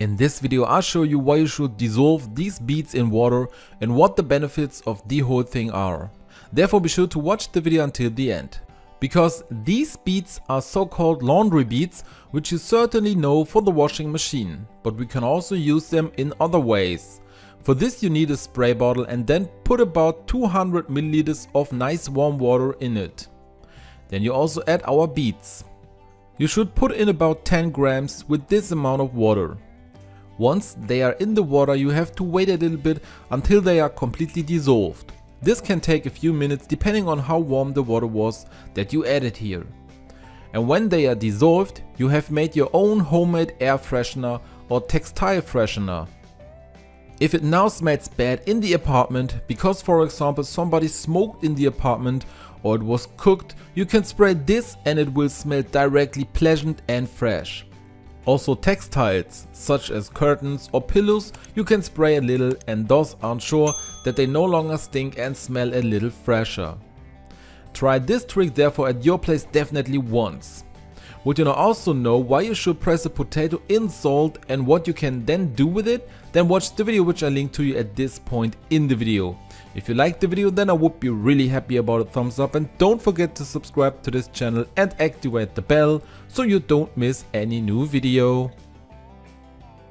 In this video I'll show you why you should dissolve these beads in water and what the benefits of the whole thing are. Therefore be sure to watch the video until the end. Because these beads are so-called laundry beads, which you certainly know for the washing machine. But we can also use them in other ways. For this you need a spray bottle and then put about 200 milliliters of nice warm water in it. Then you also add our beads. You should put in about 10 grams with this amount of water. Once they are in the water you have to wait a little bit until they are completely dissolved. This can take a few minutes depending on how warm the water was that you added here. And when they are dissolved, you have made your own homemade air freshener or textile freshener. If it now smells bad in the apartment because for example somebody smoked in the apartment or it was cooked, you can spray this and it will smell directly pleasant and fresh. Also textiles such as curtains or pillows you can spray a little and those ensure that they no longer stink and smell a little fresher. Try this trick therefore at your place definitely once. Would you now also know why you should press a potato in salt and what you can then do with it? Then watch the video which I link to you at this point in the video. If you liked the video then I would be really happy about a thumbs up and don't forget to subscribe to this channel and activate the bell so you don't miss any new video.